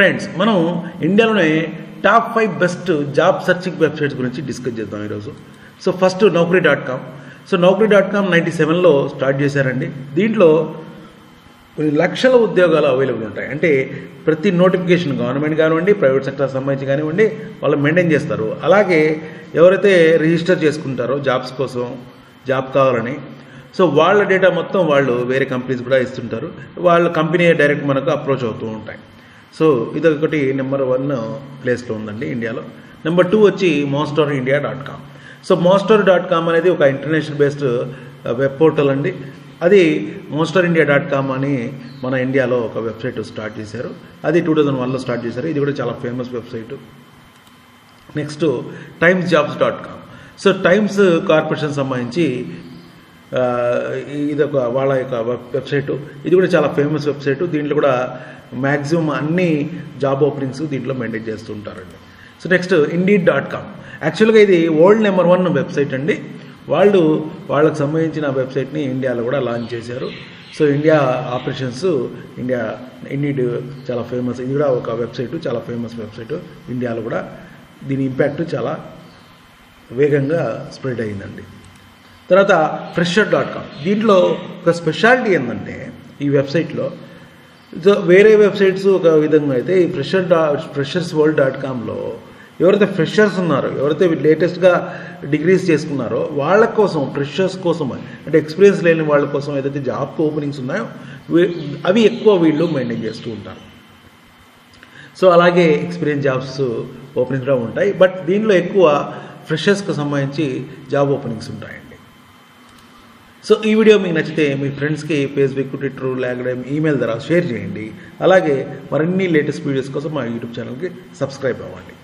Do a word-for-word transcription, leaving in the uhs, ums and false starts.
Friends, మనం ఇండియాలోనే top five best job searching websites గురించి డిస్కస్ చేద్దాం ఈరోజు. So first Naukri dot com. So Naukri dot com ninety సెవెన్లో స్టార్ట్ చేశారండి. దీంట్లో కొన్ని లక్షల ఉద్యోగాలు అవైలబుల్ ఉంటాయి. అంటే ప్రతి నోటిఫికేషన్ గవర్నమెంట్ కానివ్వండి, ప్రైవేట్ సెక్టర్ సంబంధించి కానివ్వండి, వాళ్ళు మెయింటైన్ చేస్తారు. అలాగే ఎవరైతే రిజిస్టర్ చేసుకుంటారో జాబ్స్ కోసం, జాబ్ కావాలని, సో వాళ్ళ డేటా మొత్తం వాళ్ళు వేరే కంపెనీస్ కూడా ఇస్తుంటారు. వాళ్ళ కంపెనీ డైరెక్ట్ మనకు అప్రోచ్ అవుతూ ఉంటాయి. సో ఇదొకటి నెంబర్ వన్ ప్లేస్లో ఉందండి ఇండియాలో. నెంబర్ టూ వచ్చి Monster India dot com. So Monster dot com అనేది ఒక ఇంటర్నేషనల్ బేస్డ్ వెబ్ పోర్టల్ అండి. అది మోన్స్టర్ ఇండియా డాట్ కామ్ అని మన ఇండియాలో ఒక వెబ్సైట్ స్టార్ట్ చేశారు. అది టూ థౌజండ్ వన్లో స్టార్ట్ చేశారు. ఇది కూడా చాలా famous website. Next Times Jobs dot com. So Times corporation సంబంధించి ఇదొక వాళ్ళ యొక్క వెబ్సైటు. ఇది కూడా చాలా ఫేమస్ వెబ్సైటు. దీంట్లో కూడా మ్యాక్సిమం అన్ని జాబ్ ఓపెనింగ్స్ దీంట్లో మెయింటైన్ చేస్తూ ఉంటారండి. So next Indeed dot com. యాక్చువల్గా ఇది వరల్డ్ నెంబర్ వన్ వెబ్సైట్ అండి. వాళ్ళు వాళ్ళకు సంబంధించిన వెబ్సైట్ని ఇండియాలో కూడా లాంచ్ చేశారు. So India operations India Indeed చాలా ఫేమస్. ఇది కూడా ఒక వెబ్సైటు, చాలా ఫేమస్ వెబ్సైటు ఇండియాలో కూడా. దీని ఇంపాక్ట్ చాలా వేగంగా స్ప్రెడ్ అయ్యిందండి. తర్వాత ఫ్రెషర్ డాట్ కామ్. దీంట్లో ఒక స్పెషాలిటీ ఏంటంటే ఈ వెబ్సైట్లో వేరే వెబ్సైట్స్ ఒక విధంగా అయితే ఈ ఫ్రెషర్ డా ఫ్రెషర్స్ వరల్డ్ డాట్ కామ్లో ఎవరైతే ఫ్రెషర్స్ ఉన్నారో, ఎవరైతే లేటెస్ట్గా డిగ్రీస్ చేసుకున్నారో వాళ్ళ కోసం, ఫ్రెషర్స్ కోసం, అంటే ఎక్స్పీరియన్స్ లేని వాళ్ళ కోసం ఏదైతే జాబ్ ఓపెనింగ్స్ ఉన్నాయో అవి ఎక్కువ వీళ్ళు మెయింటైన్ చేస్తూ ఉంటారు. సో అలాగే ఎక్స్పీరియన్స్ జాబ్స్ ఓపెనింగ్స్ కూడా ఉంటాయి. బట్ దీనిలో ఎక్కువ ఫ్రెషర్స్కి సంబంధించి జాబ్ ఓపెనింగ్స్ ఉంటాయండి. సో ఈ వీడియో మీకు నచ్చితే మీ ఫ్రెండ్స్కి ఫేస్బుక్, ట్విట్టర్, ఇన్స్టాగ్రామ్, ఈమెయిల్ ద్వారా షేర్ చేయండి. అలాగే మరిన్ని లేటెస్ట్ వీడియోస్ కోసం మా యూట్యూబ్ ఛానల్కి సబ్స్క్రైబ్ అవ్వండి.